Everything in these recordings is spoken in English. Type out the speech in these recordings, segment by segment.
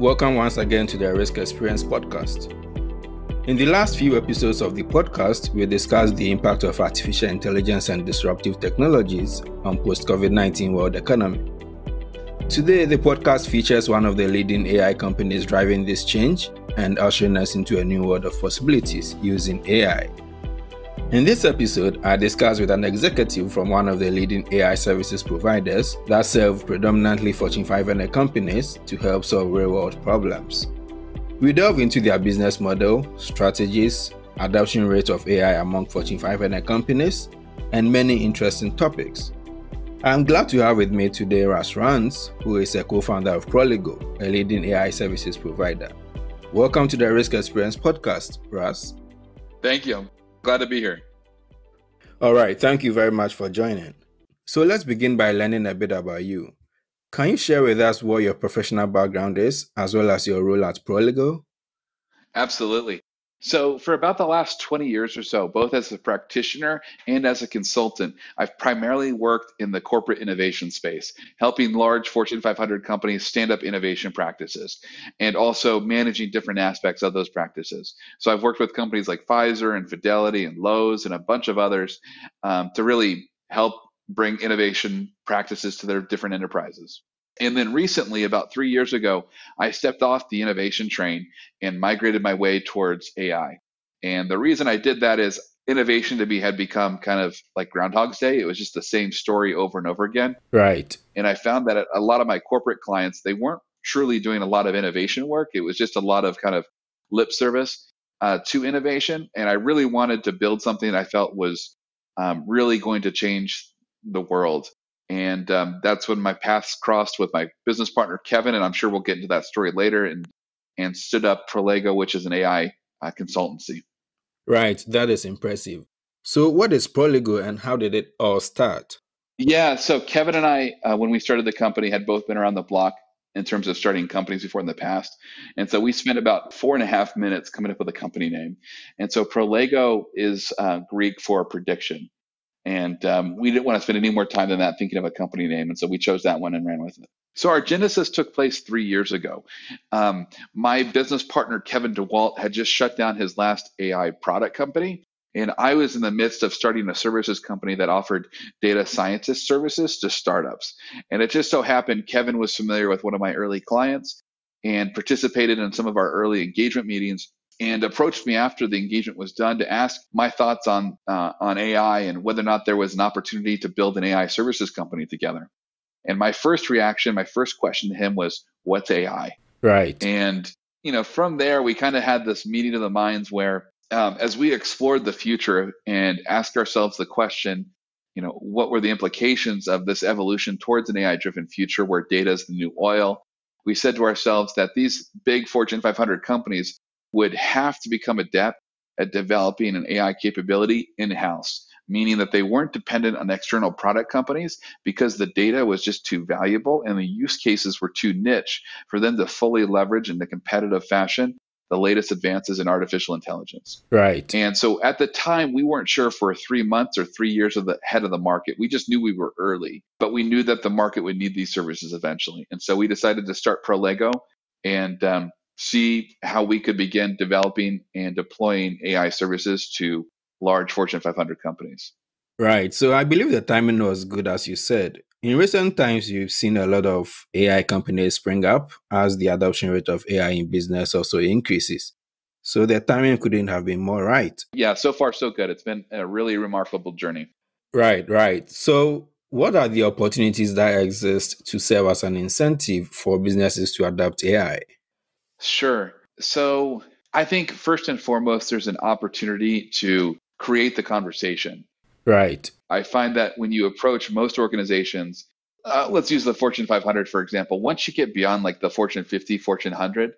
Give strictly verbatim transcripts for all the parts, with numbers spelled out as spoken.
Welcome once again to the Risk Experience Podcast. In the last few episodes of the podcast, we discussed the impact of artificial intelligence and disruptive technologies on post-COVID nineteen world economy. Today, the podcast features one of the leading A I companies driving this change and ushering us into a new world of possibilities using A I. In this episode, I discuss with an executive from one of the leading A I services providers that serve predominantly Fortune five hundred companies to help solve real-world problems. We delve into their business model, strategies, adoption rate of A I among Fortune five hundred companies, and many interesting topics. I'm glad to have with me today Russ Rands, who is a co-founder of Prolego, a leading A I services provider. Welcome to the Risk Experience Podcast, Russ. Thank you. Glad to be here. All right. Thank you very much for joining. So let's begin by learning a bit about you. Can you share with us what your professional background is, as well as your role at Prolego? Absolutely. So for about the last twenty years or so, both as a practitioner and as a consultant, I've primarily worked in the corporate innovation space, helping large Fortune five hundred companies stand up innovation practices and also managing different aspects of those practices. So I've worked with companies like Pfizer and Fidelity and Lowe's and a bunch of others um, to really help bring innovation practices to their different enterprises. And then recently, about three years ago, I stepped off the innovation train and migrated my way towards A I. And the reason I did that is innovation to me had become kind of like Groundhog's Day. It was just the same story over and over again. Right. And I found that a lot of my corporate clients, they weren't truly doing a lot of innovation work. It was just a lot of kind of lip service uh, to innovation. And I really wanted to build something that I felt was um, really going to change the world. And um, that's when my paths crossed with my business partner, Kevin, and I'm sure we'll get into that story later, and and stood up Prolego, which is an A I uh, consultancy. Right. That is impressive. So what is Prolego and how did it all start? Yeah. So Kevin and I, uh, when we started the company, had both been around the block in terms of starting companies before in the past. And so we spent about four and a half minutes coming up with a company name. And so Prolego is uh, Greek for prediction. And um, we didn't want to spend any more time than that thinking of a company name. And so we chose that one and ran with it. So our genesis took place three years ago. Um, my business partner, Kevin DeWalt, had just shut down his last A I product company. And I was in the midst of starting a services company that offered data scientist services to startups. And it just so happened Kevin was familiar with one of my early clients and participated in some of our early engagement meetings, and approached me after the engagement was done to ask my thoughts on uh, on A I and whether or not there was an opportunity to build an A I services company together. And my first reaction, my first question to him was, what's A I? Right. And, you know, from there, we kind of had this meeting of the minds where um, as we explored the future and asked ourselves the question, you know, what were the implications of this evolution towards an A I-driven future where data is the new oil? We said to ourselves that these big Fortune five hundred companies would have to become adept at developing an A I capability in-house, meaning that they weren't dependent on external product companies because the data was just too valuable and the use cases were too niche for them to fully leverage in a competitive fashion the latest advances in artificial intelligence. Right. And so at the time, we weren't sure for three months or three years of the head of the market. We just knew we were early, but we knew that the market would need these services eventually. And so we decided to start Prolego and um, see how we could begin developing and deploying A I services to large Fortune five hundred companies. Right. So I believe the timing was good, as you said. In recent times, you've seen a lot of A I companies spring up as the adoption rate of A I in business also increases. So the timing couldn't have been more right. Yeah, so far, so good. It's been a really remarkable journey. Right, right. So what are the opportunities that exist to serve as an incentive for businesses to adopt A I? Sure. So I think first and foremost, there's an opportunity to create the conversation. Right. I find that when you approach most organizations, uh, let's use the Fortune five hundred, for example, once you get beyond like the Fortune fifty, Fortune one hundred,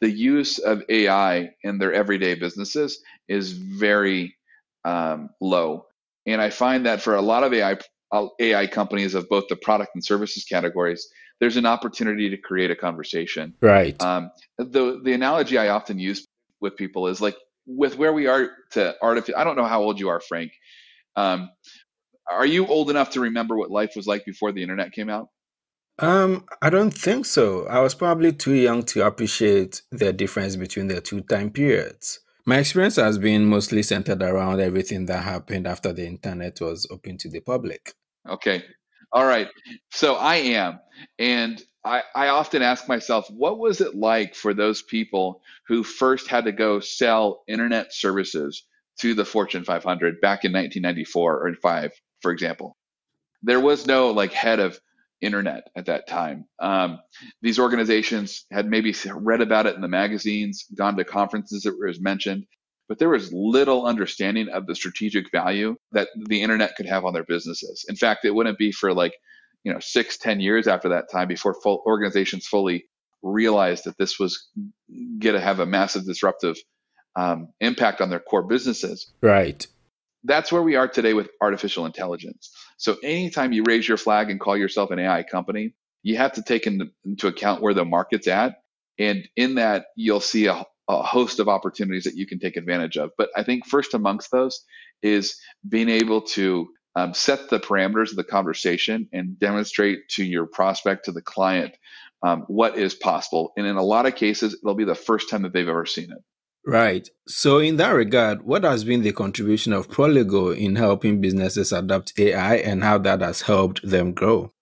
the use of A I in their everyday businesses is very um, low. And I find that for a lot of A I, A I companies of both the product and services categories, there's an opportunity to create a conversation. Right. Um, the, the analogy I often use with people is like with where we are to artificial, I don't know how old you are, Frank. Um, are you old enough to remember what life was like before the internet came out? Um, I don't think so. I was probably too young to appreciate the difference between the two time periods. My experience has been mostly centered around everything that happened after the internet was open to the public. Okay. All right. So I am. And I, I often ask myself, what was it like for those people who first had to go sell internet services to the Fortune five hundred back in nineteen ninety-four or five, for example? There was no like head of internet at that time. Um, these organizations had maybe read about it in the magazines, gone to conferences that was mentioned, but there was little understanding of the strategic value that the internet could have on their businesses. In fact, it wouldn't be for like, you know, six, ten years after that time before full organizations fully realized that this was going to have a massive disruptive um, impact on their core businesses. Right. That's where we are today with artificial intelligence. So anytime you raise your flag and call yourself an A I company, you have to take in, into account where the market's at. And in that, you'll see a, a host of opportunities that you can take advantage of. But I think first amongst those is being able to um, set the parameters of the conversation and demonstrate to your prospect, to the client, um, what is possible. And in a lot of cases, it'll be the first time that they've ever seen it. Right. So in that regard, what has been the contribution of Prolego in helping businesses adopt A I and how that has helped them grow?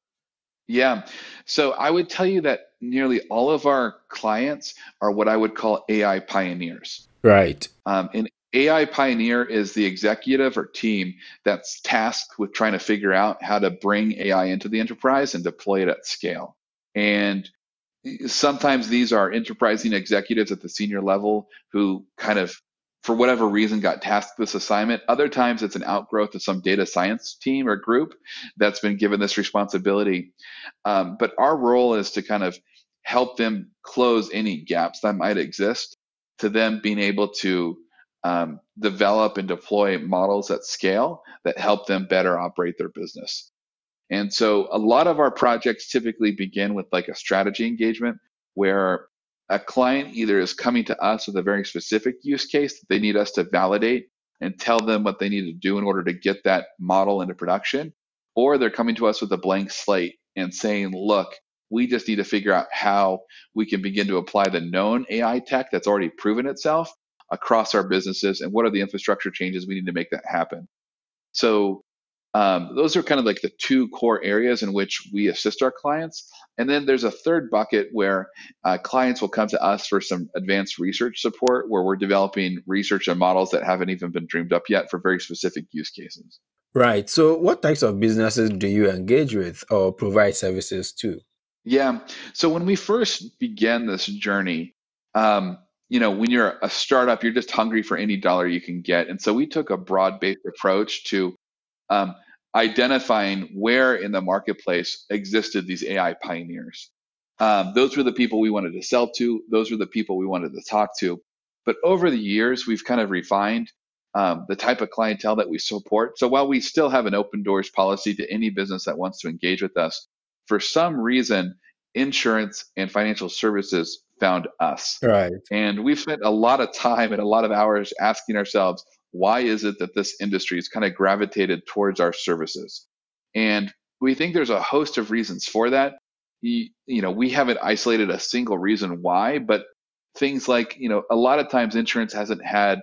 Yeah. So I would tell you that nearly all of our clients are what I would call A I pioneers. Right. Um, an A I pioneer is the executive or team that's tasked with trying to figure out how to bring A I into the enterprise and deploy it at scale. And sometimes these are enterprising executives at the senior level who kind of, for whatever reason, got tasked with this assignment. Other times it's an outgrowth of some data science team or group that's been given this responsibility. Um, but our role is to kind of help them close any gaps that might exist to them being able to um, develop and deploy models at scale that help them better operate their business. And so a lot of our projects typically begin with like a strategy engagement where a client either is coming to us with a very specific use case that they need us to validate and tell them what they need to do in order to get that model into production, or they're coming to us with a blank slate and saying, look, we just need to figure out how we can begin to apply the known A I tech that's already proven itself across our businesses, and what are the infrastructure changes we need to make that happen. So Um, those are kind of like the two core areas in which we assist our clients. And then there's a third bucket where uh, clients will come to us for some advanced research support where we're developing research and models that haven't even been dreamed up yet for very specific use cases. Right. So what types of businesses do you engage with or provide services to? Yeah. So when we first began this journey, um, you know, when you're a startup, you're just hungry for any dollar you can get. And so we took a broad-based approach to Um, identifying where in the marketplace existed these A I pioneers. Um, those were the people we wanted to sell to. Those were the people we wanted to talk to. But over the years, we've kind of refined um, the type of clientele that we support. So while we still have an open doors policy to any business that wants to engage with us, for some reason, insurance and financial services found us. Right. And we've spent a lot of time and a lot of hours asking ourselves, why is it that this industry is kind of gravitated towards our services? And we think there's a host of reasons for that. You, you know, we haven't isolated a single reason why, but things like, you know, a lot of times insurance hasn't had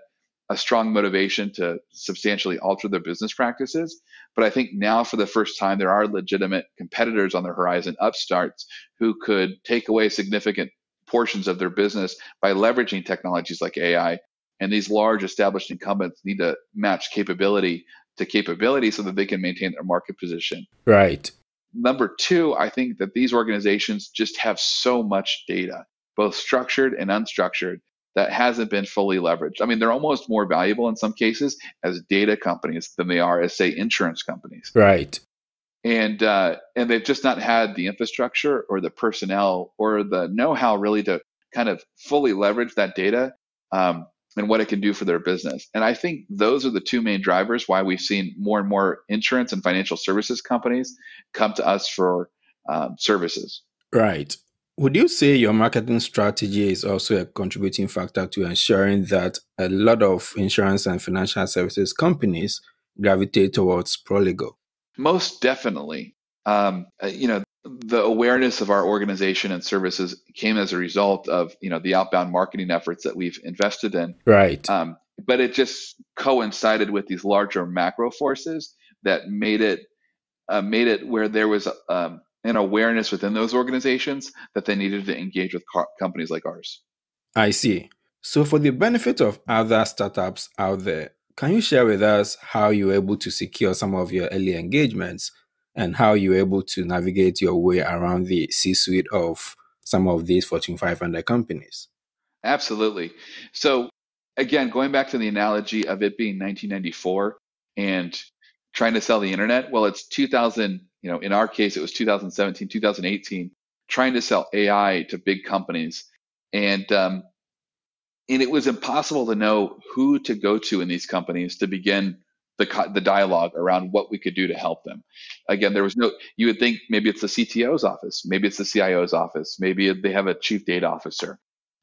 a strong motivation to substantially alter their business practices. But I think now for the first time, there are legitimate competitors on the horizon, upstarts, who could take away significant portions of their business by leveraging technologies like A I. And these large established incumbents need to match capability to capability so that they can maintain their market position. Right. Number two, I think that these organizations just have so much data, both structured and unstructured, that hasn't been fully leveraged. I mean, they're almost more valuable in some cases as data companies than they are as, say, insurance companies. Right. And uh, and they've just not had the infrastructure or the personnel or the know-how really to kind of fully leverage that data. Um, and what it can do for their business. And I think those are the two main drivers why we've seen more and more insurance and financial services companies come to us for um, services. Right. Would you say your marketing strategy is also a contributing factor to ensuring that a lot of insurance and financial services companies gravitate towards Prolego? Most definitely. Um, you know, the awareness of our organization and services came as a result of, you know, the outbound marketing efforts that we've invested in. Right. Um, but it just coincided with these larger macro forces that made it uh, made it where there was um, an awareness within those organizations that they needed to engage with co- companies like ours. I see. So for the benefit of other startups out there, can you share with us how you were able to secure some of your early engagements and how you were able to navigate your way around the C-suite of some of these Fortune five hundred companies? Absolutely. So again, going back to the analogy of it being nineteen ninety-four and trying to sell the internet, well, it's two thousand, you know, in our case, it was two thousand seventeen, two thousand eighteen, trying to sell A I to big companies. And, um, and it was impossible to know who to go to in these companies to begin the the dialogue around what we could do to help them. Again, there was no, you would think maybe it's the C T O's office, maybe it's the C I O's office, maybe they have a chief data officer,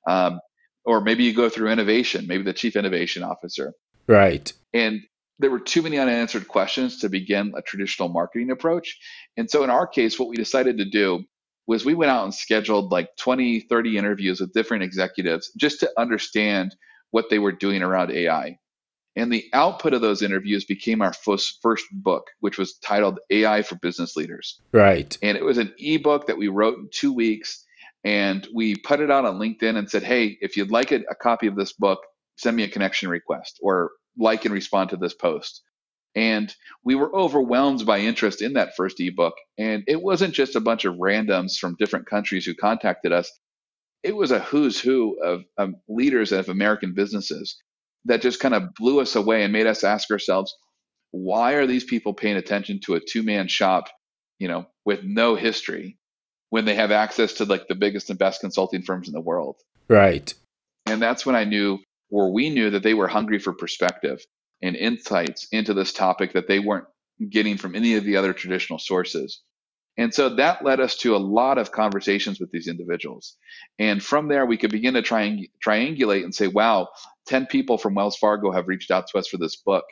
um, or maybe you go through innovation, maybe the chief innovation officer. Right. And there were too many unanswered questions to begin a traditional marketing approach. And so in our case, what we decided to do was we went out and scheduled like twenty, thirty interviews with different executives just to understand what they were doing around A I. And the output of those interviews became our first, first book, which was titled A I for Business Leaders. Right. And it was an ebook that we wrote in two weeks. And we put it out on LinkedIn and said, hey, if you'd like a, a copy of this book, send me a connection request or like and respond to this post. And we were overwhelmed by interest in that first ebook. And it wasn't just a bunch of randoms from different countries who contacted us. It was a who's who of um, leaders of American businesses that just kind of blew us away and made us ask ourselves, why are these people paying attention to a two-man shop, you know, with no history when they have access to like the biggest and best consulting firms in the world? Right. And that's when I knew, or we knew, that they were hungry for perspective and insights into this topic that they weren't getting from any of the other traditional sources. And so that led us to a lot of conversations with these individuals. And from there, we could begin to triang- triangulate and say, wow, ten people from Wells Fargo have reached out to us for this book.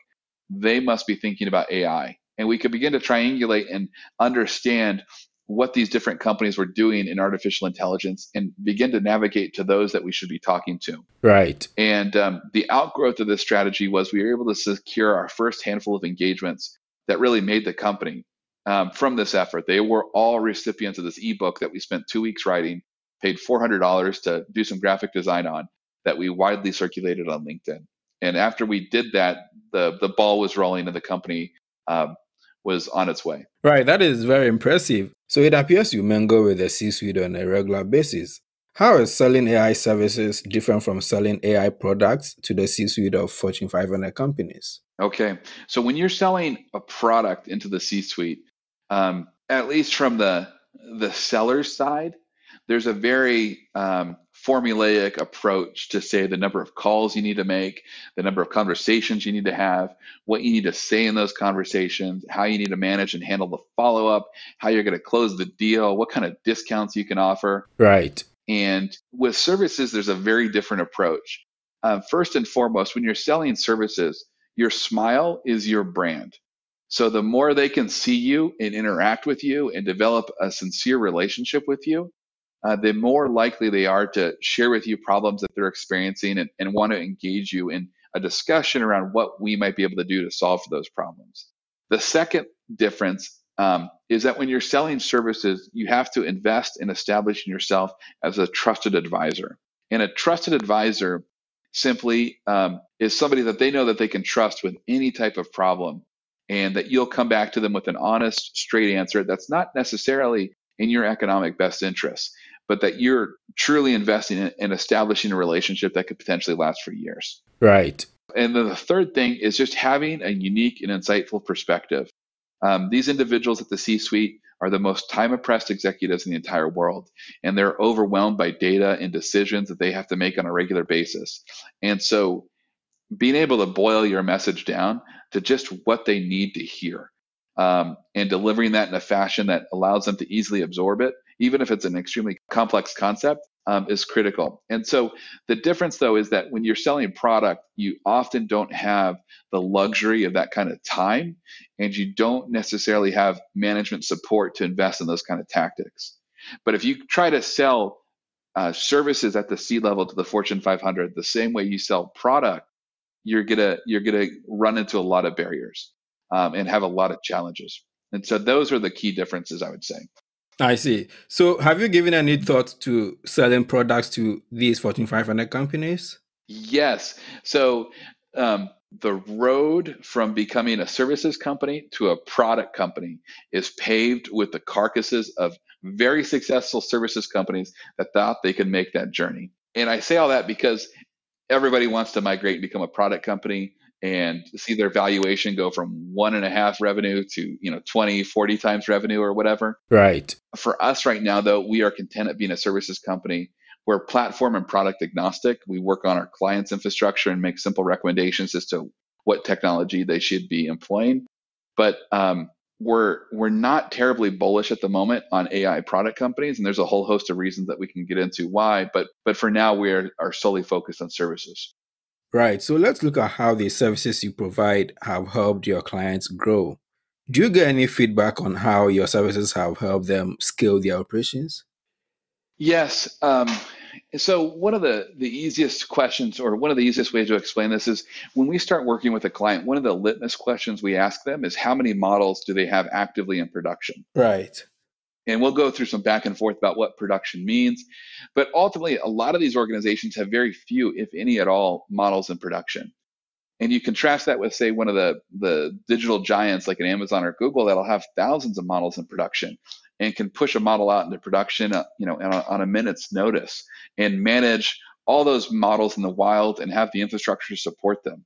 They must be thinking about A I. And we could begin to triangulate and understand what these different companies were doing in artificial intelligence and begin to navigate to those that we should be talking to. Right. And um, the outgrowth of this strategy was we were able to secure our first handful of engagements that really made the company. Um, from this effort, they were all recipients of this ebook that we spent two weeks writing, paid four hundred dollars to do some graphic design on, that we widely circulated on LinkedIn. And after we did that, the the ball was rolling and the company um, was on its way. Right. That is very impressive. So it appears you mingle with the C-suite on a regular basis. How is selling A I services different from selling A I products to the C-suite of Fortune five hundred companies? Okay. So when you're selling a product into the C-suite, Um, at least from the the seller's side, there's a very um, formulaic approach to say the number of calls you need to make, the number of conversations you need to have, what you need to say in those conversations, how you need to manage and handle the follow-up, how you're going to close the deal, what kind of discounts you can offer. Right. And with services, there's a very different approach. Uh, first and foremost, when you're selling services, your smile is your brand. So the more they can see you and interact with you and develop a sincere relationship with you, uh, the more likely they are to share with you problems that they're experiencing and, and want to engage you in a discussion around what we might be able to do to solve for those problems. The second difference um, is that when you're selling services, you have to invest in establishing yourself as a trusted advisor. And a trusted advisor simply um, is somebody that they know that they can trust with any type of problem, and that you'll come back to them with an honest, straight answer that's not necessarily in your economic best interest, but that you're truly investing in and establishing a relationship that could potentially last for years. Right. And then the third thing is just having a unique and insightful perspective. Um, these individuals at the C-suite are the most time-oppressed executives in the entire world, and they're overwhelmed by data and decisions that they have to make on a regular basis. And so being able to boil your message down to just what they need to hear um, and delivering that in a fashion that allows them to easily absorb it, even if it's an extremely complex concept, um, is critical. And so the difference, though, is that when you're selling a product, you often don't have the luxury of that kind of time, and you don't necessarily have management support to invest in those kind of tactics. But if you try to sell uh, services at the C-level to the Fortune five hundred the same way you sell product, you're gonna you're gonna run into a lot of barriers um, and have a lot of challenges. And so those are the key differences, I would say. I see. So have you given any thought to selling products to these Fortune five hundred companies? Yes. So um, the road from becoming a services company to a product company is paved with the carcasses of very successful services companies that thought they could make that journey. And I say all that because everybody wants to migrate and become a product company and see their valuation go from one and a half revenue to, you know, twenty, forty times revenue or whatever. Right. For us right now, though, we are content at being a services company. We're platform and product agnostic. We work on our clients' infrastructure and make simple recommendations as to what technology they should be employing. But um, we're we're not terribly bullish at the moment on A I product companies, and there's a whole host of reasons that we can get into why. But but for now, we are, are solely focused on services. Right. So let's look at how the services you provide have helped your clients grow. Do you get any feedback on how your services have helped them scale their operations? Yes. Um, so one of the, the easiest questions, or one of the easiest ways to explain this, is when we start working with a client, one of the litmus questions we ask them is how many models do they have actively in production? Right. And we'll go through some back and forth about what production means. But ultimately, a lot of these organizations have very few, if any at all, models in production. And you contrast that with, say, one of the, the digital giants like an Amazon or Google that'll have thousands of models in production and can push a model out into production uh, you know, on, on a minute's notice and manage all those models in the wild and have the infrastructure to support them.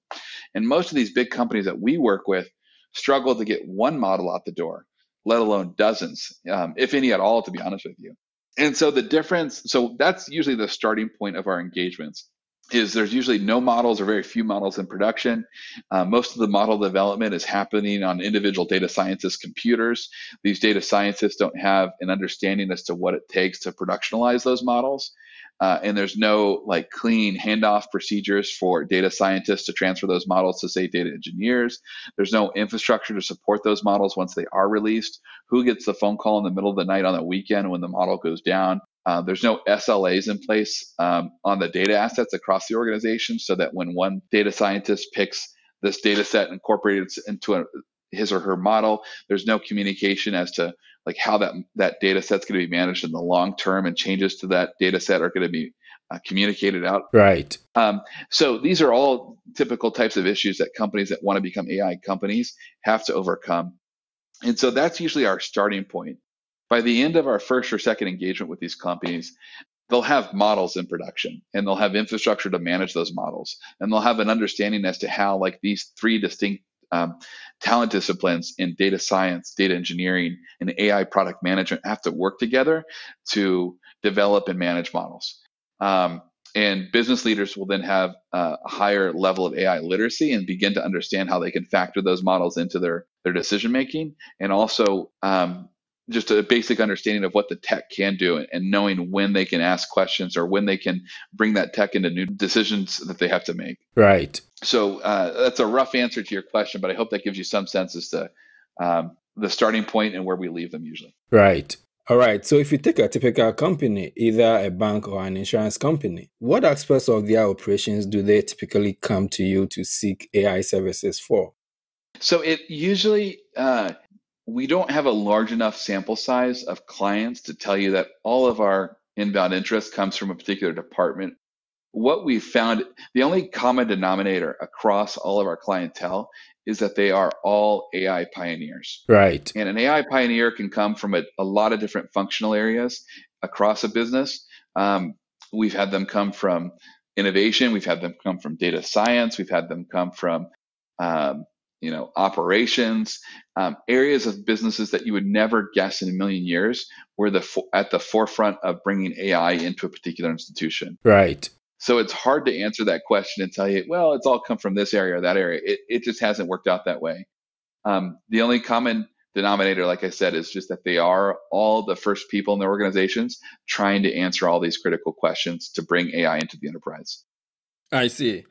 And most of these big companies that we work with struggle to get one model out the door, let alone dozens, um, if any at all, to be honest with you. And so the difference, so that's usually the starting point of our engagements, is there's usually no models or very few models in production. Uh, most of the model development is happening on individual data scientists' computers. These data scientists don't have an understanding as to what it takes to productionalize those models. Uh, and there's no like clean handoff procedures for data scientists to transfer those models to, say, data engineers. There's no infrastructure to support those models once they are released. Who gets the phone call in the middle of the night on the weekend when the model goes down? Uh, there's no S L As in place um, on the data assets across the organization, so that when one data scientist picks this data set and incorporates it into a, his or her model, there's no communication as to like how that, that data set's going to be managed in the long term, and changes to that data set are going to be uh, communicated out. Right. Um, so these are all typical types of issues that companies that want to become A I companies have to overcome. And so that's usually our starting point. By the end of our first or second engagement with these companies, they'll have models in production, and they'll have infrastructure to manage those models, and they'll have an understanding as to how like these three distinct Um, talent disciplines in data science, data engineering, and A I product management have to work together to develop and manage models. Um, and business leaders will then have a higher level of A I literacy and begin to understand how they can factor those models into their, their decision-making, and also um, just a basic understanding of what the tech can do, and, and knowing when they can ask questions or when they can bring that tech into new decisions that they have to make. Right. So uh, that's a rough answer to your question, but I hope that gives you some sense as to um, the starting point and where we leave them usually. Right. All right. So if you take a typical company, either a bank or an insurance company, what aspects of their operations do they typically come to you to seek A I services for? So it usually, uh, we don't have a large enough sample size of clients to tell you that all of our inbound interest comes from a particular department. What we found, the only common denominator across all of our clientele is that they are all A I pioneers. Right. And an A I pioneer can come from a, a lot of different functional areas across a business. Um, we've had them come from innovation. We've had them come from data science. We've had them come from, um, you know, operations, um, areas of businesses that you would never guess in a million years were the fo- at the forefront of bringing A I into a particular institution. Right. So it's hard to answer that question and tell you, well, it's all come from this area or that area. It, it just hasn't worked out that way. Um, the only common denominator, like I said, is just that they are all the first people in their organizations trying to answer all these critical questions to bring A I into the enterprise. I see.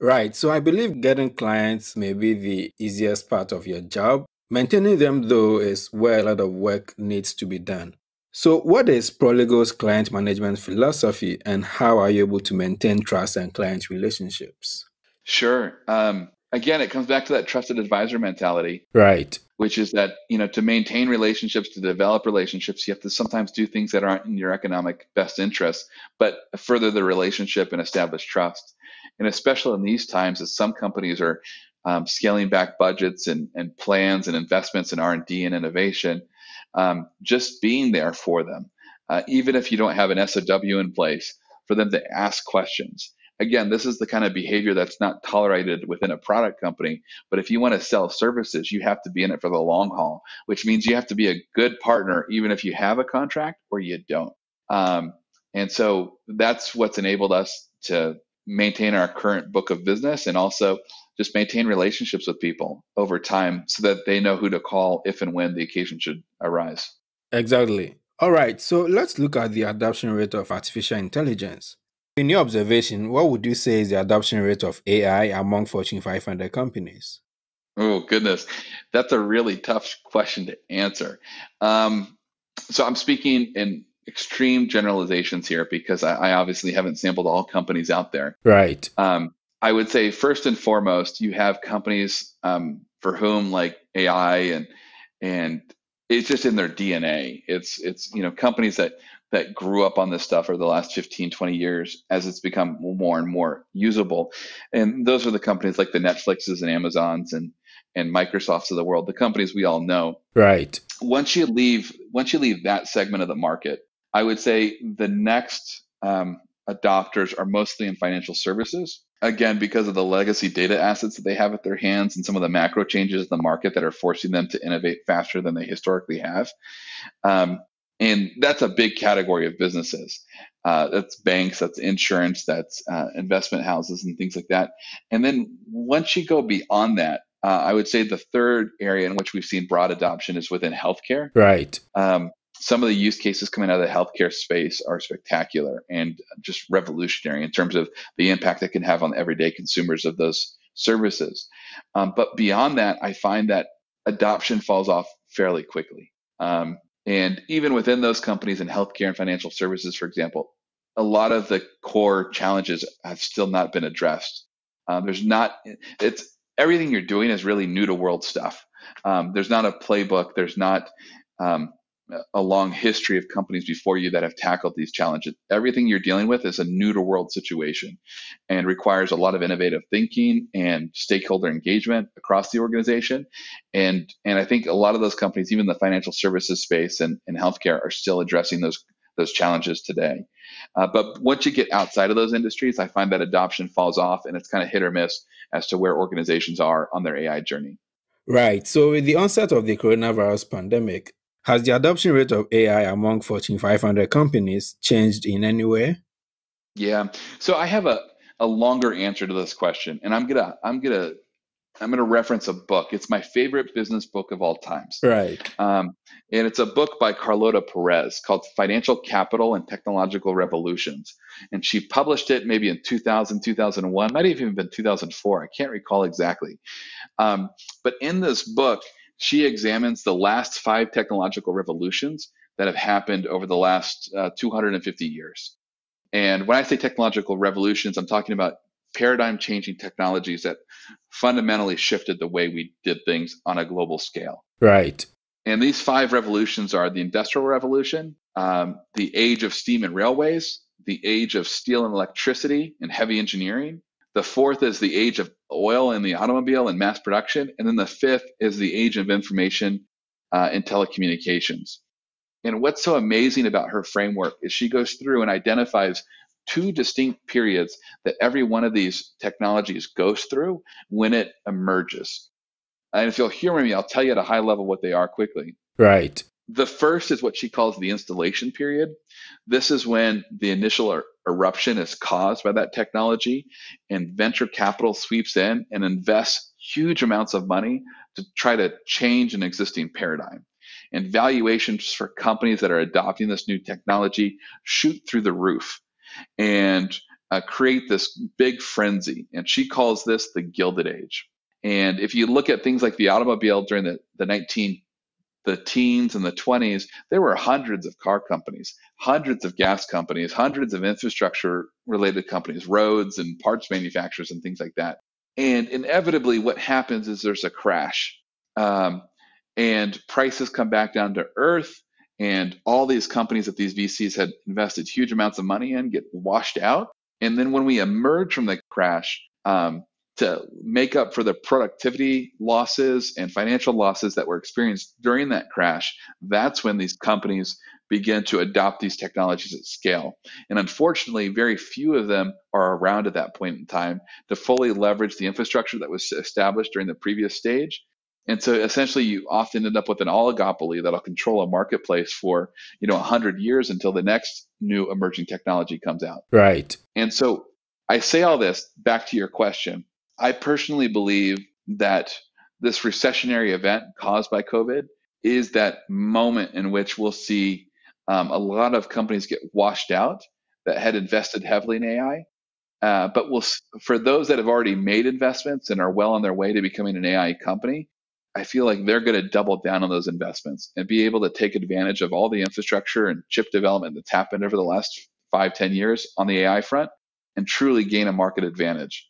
Right. So I believe getting clients may be the easiest part of your job. Maintaining them, though, is where a lot of work needs to be done. So what is Prolego's client management philosophy, and how are you able to maintain trust and client relationships? Sure. Um, again, it comes back to that trusted advisor mentality. Right. Which is that, you know, to maintain relationships, to develop relationships, you have to sometimes do things that aren't in your economic best interest, but further the relationship and establish trust. And especially in these times, as some companies are um, scaling back budgets and, and plans and investments in R and D and innovation, um, just being there for them, uh, even if you don't have an S O W in place, for them to ask questions. Again, this is the kind of behavior that's not tolerated within a product company, but if you want to sell services, you have to be in it for the long haul, which means you have to be a good partner, even if you have a contract or you don't. Um, and so that's what's enabled us to maintain our current book of business and also just maintain relationships with people over time so that they know who to call if and when the occasion should arise. Exactly. All right, so let's look at the adoption rate of artificial intelligence. In your observation, what would you say is the adoption rate of A I among Fortune five hundred companies? Oh, goodness. That's a really tough question to answer. Um, so I'm speaking in extreme generalizations here because I, I obviously haven't sampled all companies out there. Right. Um, I would say first and foremost, you have companies um, for whom like A I and and it's just in their D N A. It's, it's you know, companies that that grew up on this stuff over the last fifteen, twenty years as it's become more and more usable. And those are the companies like the Netflixes and Amazons and, and Microsofts of the world, the companies we all know. Right. Once you leave, once you leave that segment of the market, I would say the next um, adopters are mostly in financial services. Again, because of the legacy data assets that they have at their hands and some of the macro changes in the market that are forcing them to innovate faster than they historically have. Um, And that's a big category of businesses. Uh, that's banks, that's insurance, that's uh, investment houses and things like that. And then once you go beyond that, uh, I would say the third area in which we've seen broad adoption is within healthcare. Right. Um, some of the use cases coming out of the healthcare space are spectacular and just revolutionary in terms of the impact it can have on the everyday consumers of those services. Um, but beyond that, I find that adoption falls off fairly quickly. Um, And even within those companies in healthcare and financial services, for example, a lot of the core challenges have still not been addressed. Um, there's not, it's everything you're doing is really new to world stuff. Um, there's not a playbook. There's not um, a long history of companies before you that have tackled these challenges. Everything you're dealing with is a new to world situation and requires a lot of innovative thinking and stakeholder engagement across the organization. And, and I think a lot of those companies, even the financial services space and, and healthcare, are still addressing those, those challenges today. Uh, but once you get outside of those industries, I find that adoption falls off and it's kind of hit or miss as to where organizations are on their A I journey. Right. So with the onset of the coronavirus pandemic, has the adoption rate of A I among Fortune five hundred companies changed in any way? Yeah, so I have a, a longer answer to this question, and I'm gonna I'm gonna I'm gonna reference a book. It's my favorite business book of all times. Right. Um, and it's a book by Carlota Perez called Financial Capital and Technological Revolutions, and she published it maybe in two thousand, two thousand one, might have even been two thousand four. I can't recall exactly. Um, but in this book, she examines the last five technological revolutions that have happened over the last uh, two hundred fifty years. And when I say technological revolutions, I'm talking about paradigm-changing technologies that fundamentally shifted the way we did things on a global scale. Right. And these five revolutions are the Industrial Revolution, um, the age of steam and railways, the age of steel and electricity and heavy engineering. The fourth is the age of oil and the automobile and mass production. And then the fifth is the age of information uh, and telecommunications. And what's so amazing about her framework is she goes through and identifies two distinct periods that every one of these technologies goes through when it emerges. And if you'll humor me, I'll tell you at a high level what they are quickly. Right. The first is what she calls the installation period. This is when the initial eruption is caused by that technology and venture capital sweeps in and invests huge amounts of money to try to change an existing paradigm. And valuations for companies that are adopting this new technology shoot through the roof and uh, create this big frenzy. And she calls this the Gilded Age. And if you look at things like the automobile during the, the nineteen the teens and the twenties, there were hundreds of car companies, hundreds of gas companies, hundreds of infrastructure related companies, roads and parts manufacturers and things like that. And inevitably what happens is there's a crash um, and prices come back down to earth, and all these companies that these V Cs had invested huge amounts of money in get washed out. And then when we emerge from the crash, um, to make up for the productivity losses and financial losses that were experienced during that crash, that's when these companies begin to adopt these technologies at scale. And unfortunately, very few of them are around at that point in time to fully leverage the infrastructure that was established during the previous stage. And so essentially, you often end up with an oligopoly that'll control a marketplace for, you know, one hundred years until the next new emerging technology comes out. Right. And so I say all this back to your question. I personally believe that this recessionary event caused by COVID is that moment in which we'll see um, a lot of companies get washed out that had invested heavily in A I. Uh, but we'll, for those that have already made investments and are well on their way to becoming an A I company, I feel like they're going to double down on those investments and be able to take advantage of all the infrastructure and chip development that's happened over the last five, ten years on the A I front and truly gain a market advantage.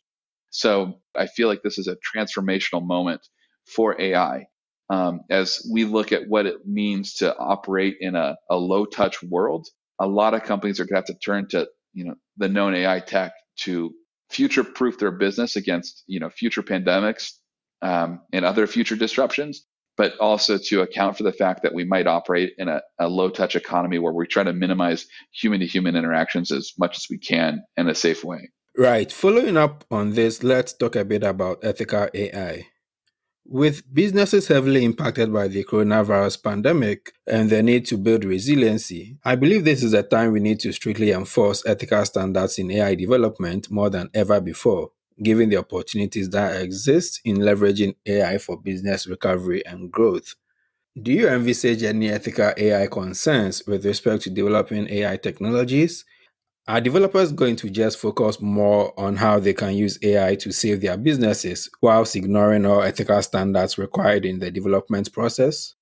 So I feel like this is a transformational moment for A I um, as we look at what it means to operate in a, a low-touch world. A lot of companies are going to have to turn to, you know, the known A I tech to future-proof their business against, you know, future pandemics um, and other future disruptions, but also to account for the fact that we might operate in a, a low-touch economy where we try to minimize human-to-human interactions as much as we can in a safe way. Right. Following up on this, let's talk a bit about ethical A I. With businesses heavily impacted by the coronavirus pandemic and the need to build resiliency, I believe this is a time we need to strictly enforce ethical standards in A I development more than ever before, given the opportunities that exist in leveraging A I for business recovery and growth. Do you envisage any ethical A I concerns with respect to developing A I technologies? Are developers going to just focus more on how they can use A I to save their businesses whilst ignoring all ethical standards required in the development process?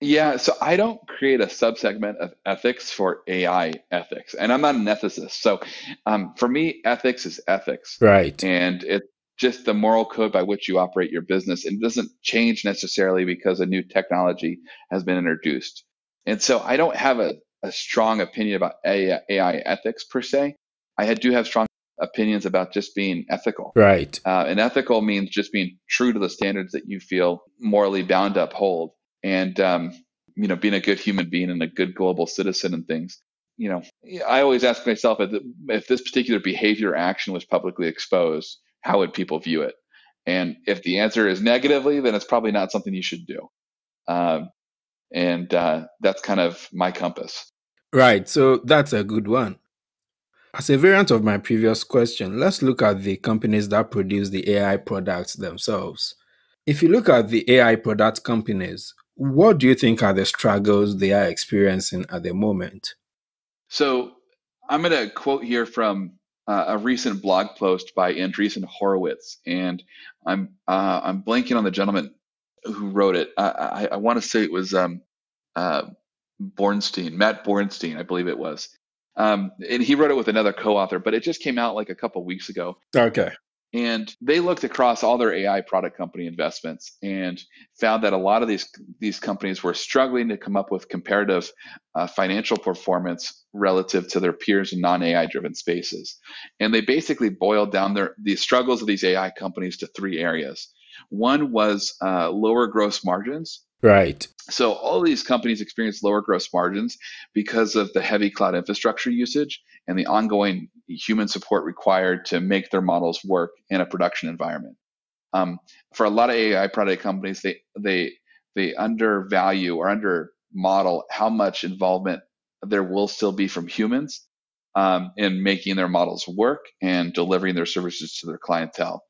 Yeah, so I don't create a subsegment of ethics for A I ethics, and I'm not an ethicist. So um, for me, ethics is ethics. Right. And it's just the moral code by which you operate your business. It doesn't change necessarily because a new technology has been introduced. And so I don't have a a strong opinion about A I ethics per se. I do have strong opinions about just being ethical. Right. Uh, and ethical means just being true to the standards that you feel morally bound to uphold, and um, you know, being a good human being and a good global citizen and things. You know, I always ask myself, if this particular behavior or action was publicly exposed, how would people view it? And if the answer is negatively, then it's probably not something you should do. Um, and uh, that's kind of my compass. Right, so that's a good one. As a variant of my previous question, let's look at the companies that produce the A I products themselves. If you look at the A I product companies, what do you think are the struggles they are experiencing at the moment? So I'm going to quote here from uh, a recent blog post by Andreessen Horowitz, and I'm uh, I'm blanking on the gentleman who wrote it. I, I, I want to say it was um, uh, Bornstein, Matt Bornstein, I believe it was. Um, and he wrote it with another co-author, but it just came out like a couple of weeks ago. Okay. And they looked across all their A I product company investments and found that a lot of these these companies were struggling to come up with comparative uh, financial performance relative to their peers in non-A I driven spaces. And they basically boiled down their the struggles of these A I companies to three areas. One was uh, lower gross margins. Right. So all these companies experience lower gross margins because of the heavy cloud infrastructure usage and the ongoing human support required to make their models work in a production environment. Um, for a lot of A I product companies, they they they undervalue or under model how much involvement there will still be from humans um, in making their models work and delivering their services to their clientele.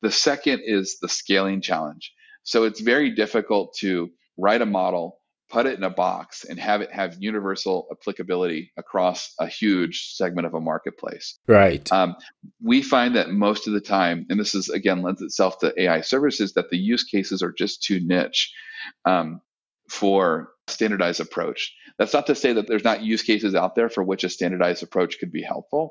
The second is the scaling challenge. So it's very difficult to write a model, put it in a box, and have it have universal applicability across a huge segment of a marketplace. Right. Um, we find that most of the time, and this is, again, lends itself to A I services, that the use cases are just too niche um, for standardized approach. That's not to say that there's not use cases out there for which a standardized approach could be helpful.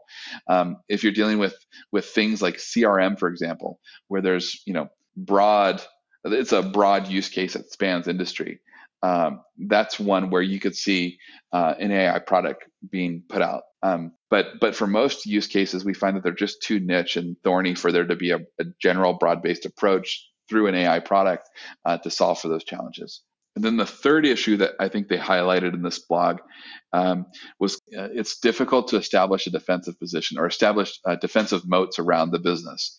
Um, if you're dealing with with things like C R M, for example, where there's, you know, broad, it's a broad use case that spans industry. Um, that's one where you could see uh, an A I product being put out. Um, but but for most use cases, we find that they're just too niche and thorny for there to be a, a general broad-based approach through an A I product uh, to solve for those challenges. And then the third issue that I think they highlighted in this blog um, was uh, it's difficult to establish a defensive position or establish uh, defensive moats around the business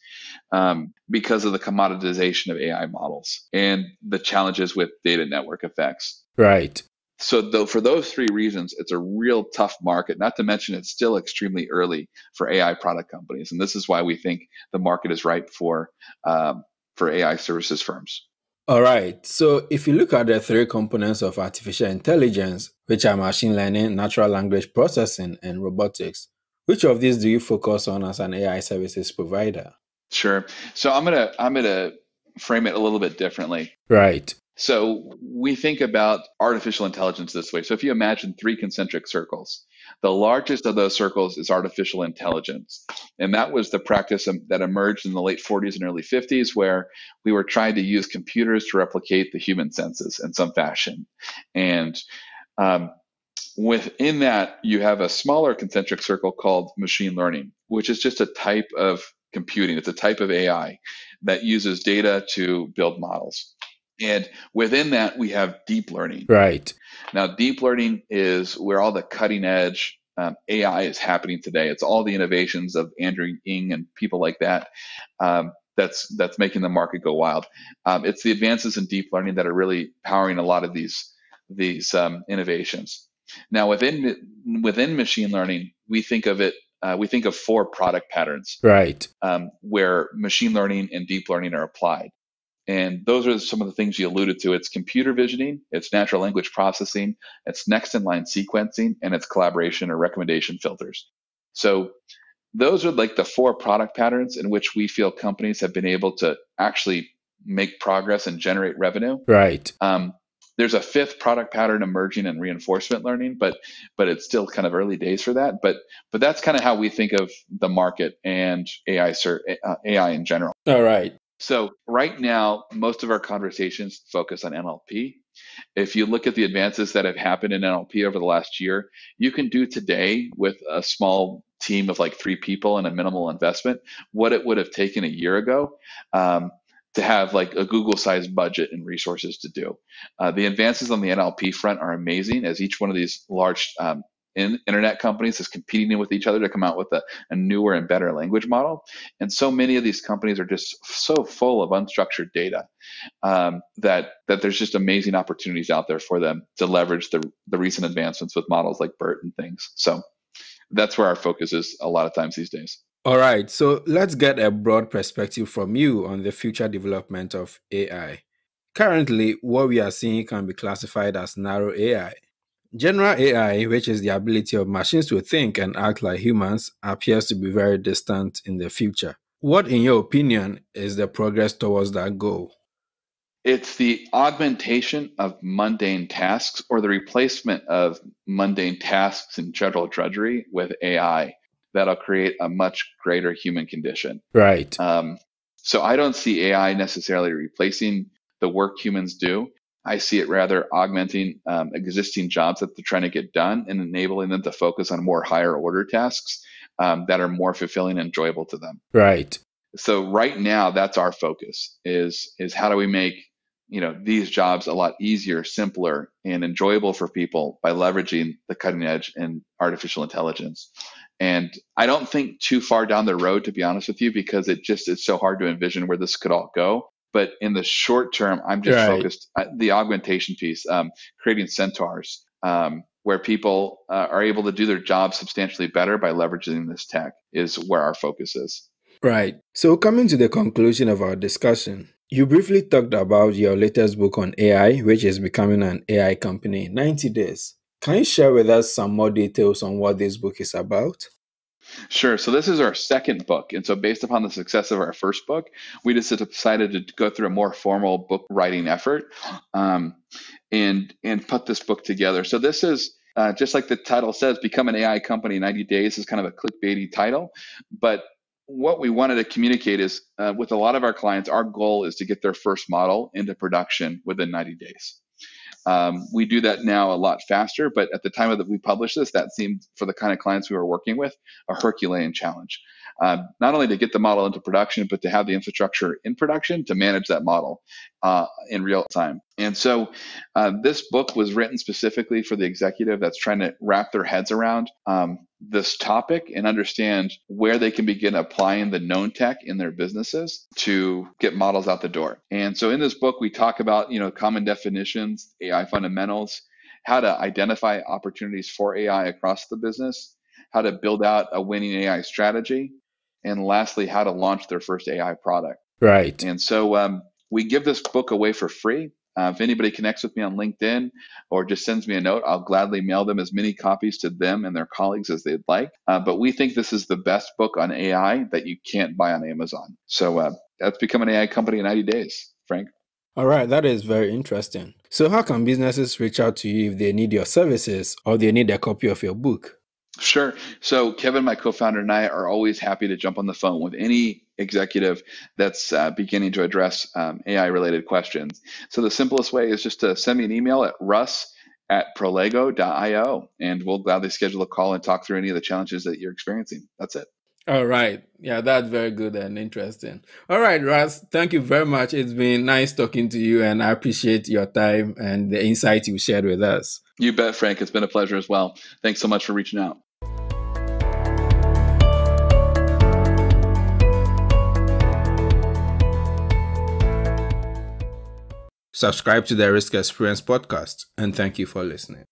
um, because of the commoditization of A I models and the challenges with data network effects. Right. So though for those three reasons, it's a real tough market, not to mention it's still extremely early for A I product companies. And this is why we think the market is ripe for, um, for A I services firms. All right. So if you look at the three components of artificial intelligence, which are machine learning, natural language processing, and robotics, which of these do you focus on as an A I services provider? Sure. So I'm gonna I'm gonna frame it a little bit differently. Right. So we think about artificial intelligence this way. So if you imagine three concentric circles, the largest of those circles is artificial intelligence. And that was the practice that emerged in the late forties and early fifties, where we were trying to use computers to replicate the human senses in some fashion. And um, within that, you have a smaller concentric circle called machine learning, which is just a type of computing. It's a type of A I that uses data to build models. And within that, we have deep learning. Right. Now, deep learning is where all the cutting edge um, A I is happening today. It's all the innovations of Andrew Ng and people like that um, that's that's making the market go wild. Um, it's the advances in deep learning that are really powering a lot of these these um, innovations. Now, within within machine learning, we think of it. Uh, we think of four product patterns. Right. Um, where machine learning and deep learning are applied. And those are some of the things you alluded to. It's computer visioning, it's natural language processing, it's next in line sequencing, and it's collaboration or recommendation filters. So those are like the four product patterns in which we feel companies have been able to actually make progress and generate revenue. Right. Um, there's a fifth product pattern emerging in reinforcement learning, but but it's still kind of early days for that. But but that's kind of how we think of the market and A I, uh, A I in general. All right. So right now, most of our conversations focus on N L P. If you look at the advances that have happened in N L P over the last year, you can do today with a small team of like three people and a minimal investment what it would have taken a year ago um, to have like a Google-sized budget and resources to do. Uh, the advances on the N L P front are amazing, as each one of these large um, In internet companies is competing with each other to come out with a, a newer and better language model. And so many of these companies are just so full of unstructured data um, that that there's just amazing opportunities out there for them to leverage the, the recent advancements with models like BERT and things. So that's where our focus is a lot of times these days. All right. So let's get a broad perspective from you on the future development of A I. Currently, what we are seeing can be classified as narrow A I. General A I, which is the ability of machines to think and act like humans, appears to be very distant in the future. What, in your opinion, is the progress towards that goal? It's the augmentation of mundane tasks or the replacement of mundane tasks and general drudgery with A I that'll create a much greater human condition. Right. Um, so I don't see A I necessarily replacing the work humans do. I see it rather augmenting um, existing jobs that they're trying to get done and enabling them to focus on more higher order tasks um, that are more fulfilling and enjoyable to them. Right. So right now, that's our focus is, is how do we make, you know, these jobs a lot easier, simpler, and enjoyable for people by leveraging the cutting edge and artificial intelligence. And I don't think too far down the road, to be honest with you, because it just is so hard to envision where this could all go. But in the short term, I'm just right. focused on the augmentation piece, um, creating centaurs um, where people uh, are able to do their job substantially better by leveraging this tech is where our focus is. Right. So coming to the conclusion of our discussion, You briefly talked about your latest book on A I, which is Becoming an A I Company in ninety days. Can you share with us some more details on what this book is about? Sure. So this is our second book. And so based upon the success of our first book, we just decided to go through a more formal book writing effort um, and, and put this book together. So this is uh, just like the title says, Become an A I Company in ninety days is kind of a clickbaity title, but what we wanted to communicate is uh, with a lot of our clients, our goal is to get their first model into production within ninety days. Um, we do that now a lot faster, but at the time that we published this, that seemed for the kind of clients we were working with, a Herculean challenge. Uh, not only to get the model into production, but to have the infrastructure in production to manage that model uh, in real time. And so uh, this book was written specifically for the executive that's trying to wrap their heads around um, this topic and understand where they can begin applying the known tech in their businesses to get models out the door. And so in this book, we talk about, you know, common definitions, A I fundamentals, how to identify opportunities for A I across the business, how to build out a winning A I strategy, and lastly, how to launch their first A I product. Right. And so um, we give this book away for free. Uh, if anybody connects with me on LinkedIn or just sends me a note, I'll gladly mail them as many copies to them and their colleagues as they'd like. Uh, but we think this is the best book on A I that you can't buy on Amazon. So uh, that's Become an A I Company in ninety days, Frank. All right. That is very interesting. So how can businesses reach out to you if they need your services or they need a copy of your book? Sure. So Kevin, my co-founder, and I are always happy to jump on the phone with any executive that's uh, beginning to address um, A I-related questions. So the simplest way is just to send me an email at russ at prolego dot i o, and we'll gladly schedule a call and talk through any of the challenges that you're experiencing. That's it. All right. Yeah, that's very good and interesting. All right, Russ, thank you very much. It's been nice talking to you, and I appreciate your time and the insight you shared with us. You bet, Frank. It's been a pleasure as well. Thanks so much for reaching out. Subscribe to the Risk Experience Podcast, and thank you for listening.